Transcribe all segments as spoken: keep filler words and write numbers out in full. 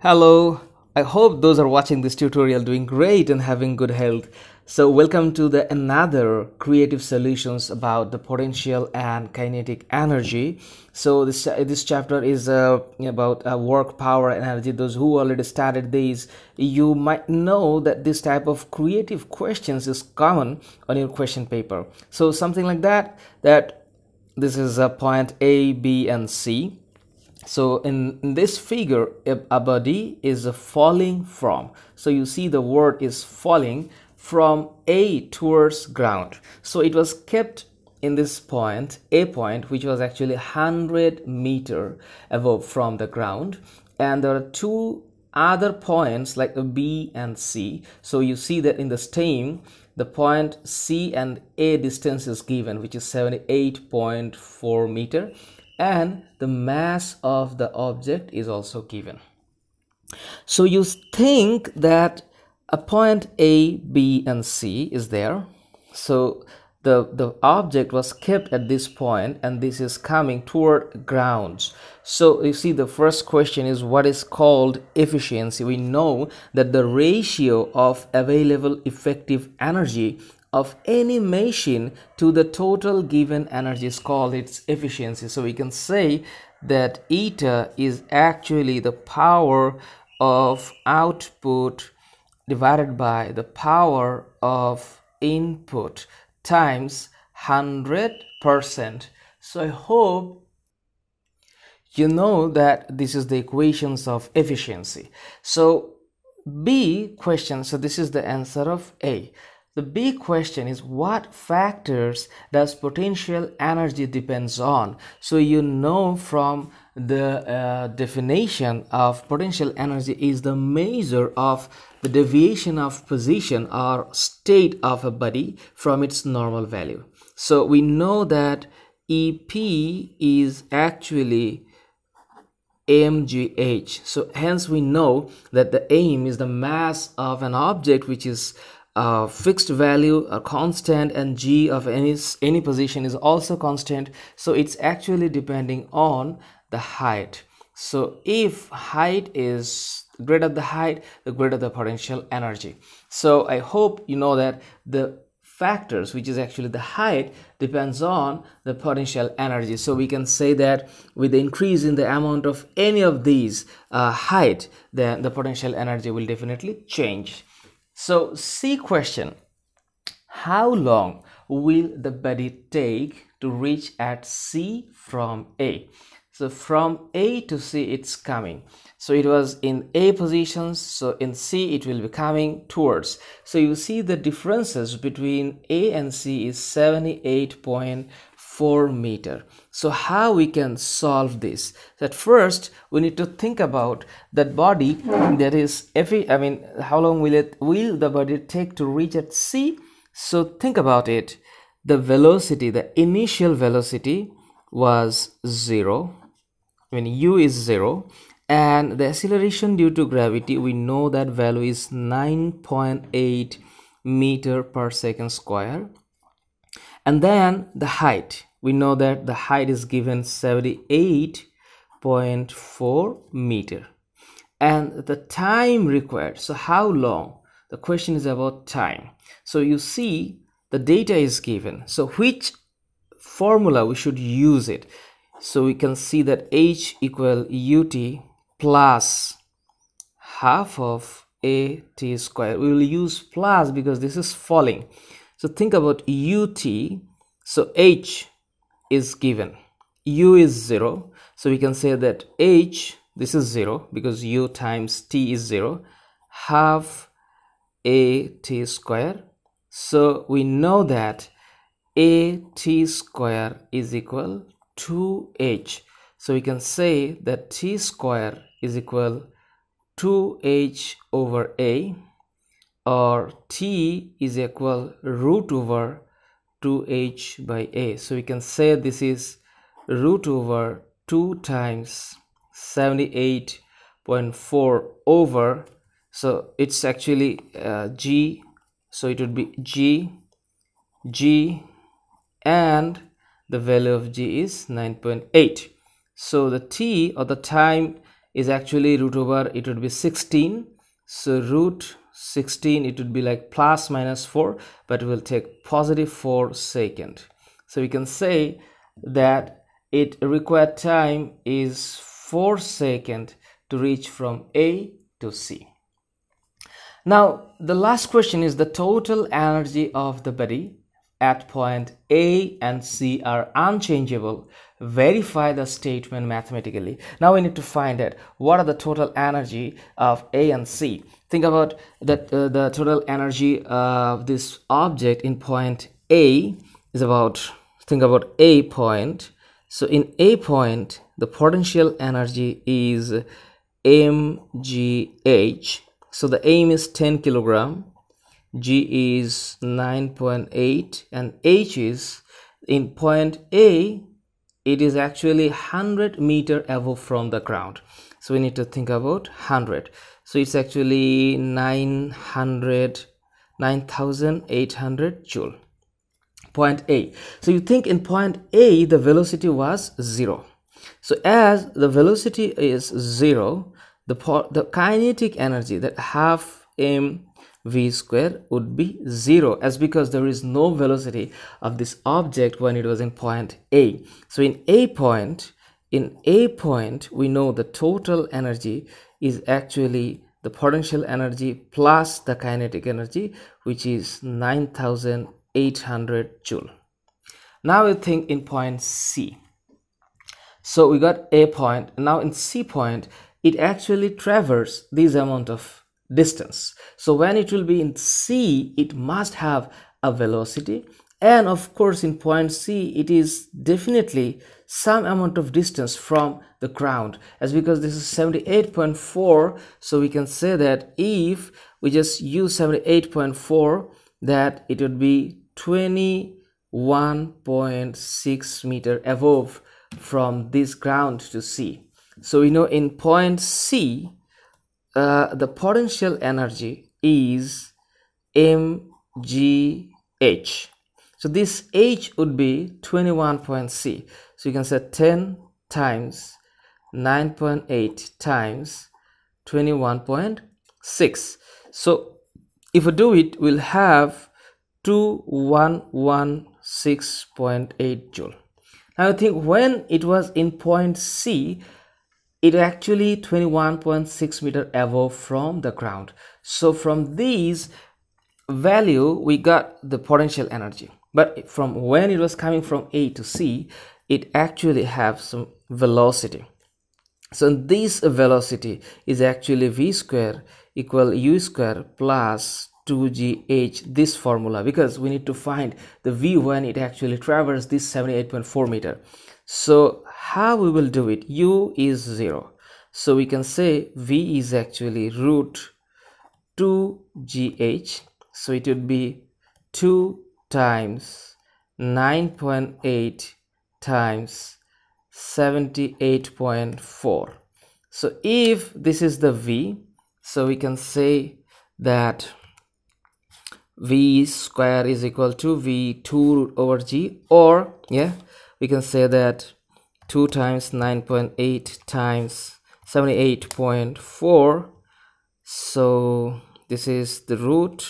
Hello, I hope those are watching this tutorial doing great and having good health. So welcome to the another creative solutions about the potential and kinetic energy. So this this chapter is uh, about uh, work, power, energy. Those who already started these, you might know that this type of creative questions is common on your question paper. So something like that, that this is a point A, B and C. So in, in this figure, a body is falling from. So you see the word is falling from A towards ground. So it was kept in this point, A point, which was actually one hundred meter above from the ground. And there are two other points like B and C. So you see that in the stem, the point C and A distance is given, which is seventy-eight point four meter. And the mass of the object is also given. So you think that a point A, B and C is there. So the, the object was kept at this point and this is coming toward ground. So you see the first question is what is called efficiency. We know that the ratio of available effective energy of any machine to the total given energy is called its efficiency. So we can say that eta is actually the power of output divided by the power of input times one hundred percent. So I hope you know that this is the equations of efficiency. So B question, so this is the answer of A. The big question is what factors does potential energy depends on? So you know from the uh, definition of potential energy is the measure of the deviation of position or state of a body from its normal value. So we know that E P is actually m g h. So hence we know that the m is the mass of an object which is Uh, fixed value, a constant, and g of any any position is also constant. So it's actually depending on the height. So if height is greater the height, the greater the potential energy. So I hope you know that the factors, which is actually the height, depends on the potential energy. So we can say that with the increase in the amount of any of these uh, height, then the potential energy will definitely change. So C question, how long will the body take to reach at C from A? So from A to C it's coming. So it was in A positions, so in C it will be coming towards. So you see the differences between A and C is seventy-eight point four meter. So how we can solve this? That first we need to think about that body that is I mean how long will it will the body take to reach at C? So think about it. The velocity, the initial velocity was zero. When u is zero and the acceleration due to gravity, we know that value is nine point eight meter per second square. And then the height, we know that the height is given seventy-eight point four meter. And the time required, so how long? The question is about time. So you see the data is given. So which formula we should use it? So we can see that h equal ut plus half of at square. We will use plus because this is falling. So think about ut. So h is given, u is zero. So we can say that h, this is zero because u times t is zero, half a t square. So we know that a t square is equal to h. So we can say that t square is equal to h over a, or t is equal root over two h by a. So we can say this is root over two times seventy-eight point four over, so it's actually uh, g, so it would be g, g, and the value of g is nine point eight. So the t or the time is actually root over, it would be sixteen. So root sixteen, it would be like plus minus four, but we'll take positive four seconds. So we can say that it required time is four seconds to reach from A to C. Now the last question is the total energy of the body at point A and C are unchangeable. Verify the statement mathematically. Now we need to find out what are the total energy of A and C. Think about that uh, the total energy of this object in point A is about, think about A point. So in A point, the potential energy is m g h. So the m is ten kilogram, g is nine point eight, and h is in point A, it is actually one hundred meter above from the ground. So we need to think about one hundred. So it's actually nine thousand eight hundred joule. Point A. So you think in point A the velocity was zero. So as the velocity is zero, the the kinetic energy, that half m v square, would be zero, as because there is no velocity of this object when it was in point A. So in A point, in A point, we know the total energy is actually the potential energy plus the kinetic energy, which is nine thousand eight hundred joule. Now we think in point C. So we got A point. Now in C point, it actually traverses this amount of distance. So when it will be in C, it must have a velocity, and of course in point C it is definitely some amount of distance from the ground, as because this is seventy-eight point four. So we can say that if we just use seventy-eight point four, that it would be twenty-one point six meter above from this ground to C. So we know in point C, Uh, the potential energy is m g h. So this h would be twenty-one point six. So you can say ten times nine point eight times twenty-one point six. So if we do it, we'll have two thousand one hundred sixteen point eight joule. Now I think when it was in point C, it actually twenty-one point six meter above from the ground. So from these value we got the potential energy, but from when it was coming from A to C, it actually have some velocity. So this velocity is actually v square equal u square plus two g h, this formula, because we need to find the v when it actually traverses this seventy-eight point four meter. So how we will do it? U is zero, so we can say v is actually root two g h. So it would be two times nine point eight times seventy-eight point four. So if this is the v, so we can say that v square is equal to v two root over g, or yeah, we can say that two times nine point eight times seventy-eight point four. So this is the root.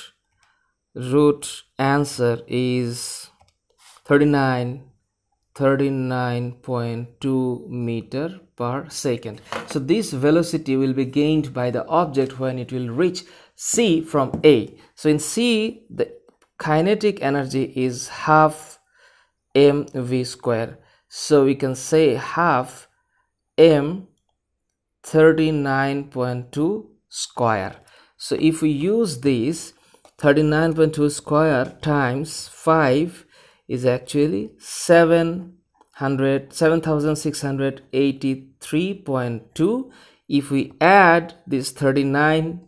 Root answer is thirty-nine point two meter per second. So this velocity will be gained by the object when it will reach C from A. So in C, the kinetic energy is half mv square. So we can say half m thirty-nine point two square. So if we use this, thirty-nine point two square times five is actually seven thousand six hundred eighty-three point two. If we add this thirty-nine,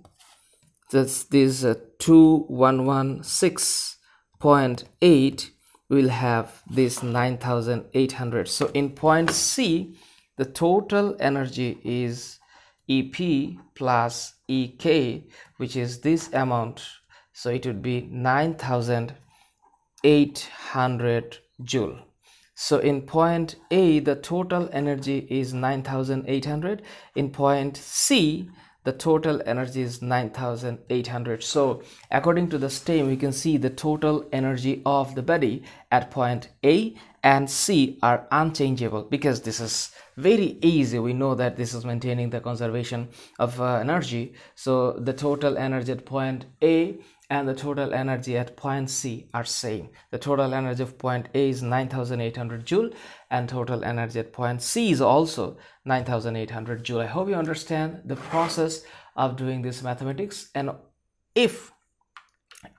that's this uh, two thousand one hundred sixteen point eight, we'll have this nine thousand eight hundred. So in point C, the total energy is E P plus E K, which is this amount. So it would be nine thousand eight hundred joule. So in point A, the total energy is nine thousand eight hundred. In point C, the total energy is nine thousand eight hundred. So according to the stem, we can see the total energy of the body at point A and C are unchangeable, because this is very easy. We know that this is maintaining the conservation of uh, energy. So the total energy at point A and the total energy at point C are same. The total energy of point A is nine thousand eight hundred joule, and total energy at point C is also nine thousand eight hundred joule. I hope you understand the process of doing this mathematics. And if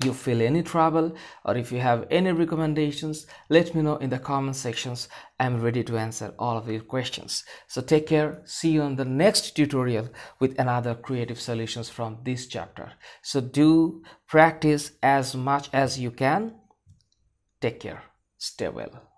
you feel any trouble or if you have any recommendations, let me know in the comment sections. I'm ready to answer all of your questions. So take care. See you on the next tutorial with another creative solutions from this chapter. So do practice as much as you can. Take care. Stay well.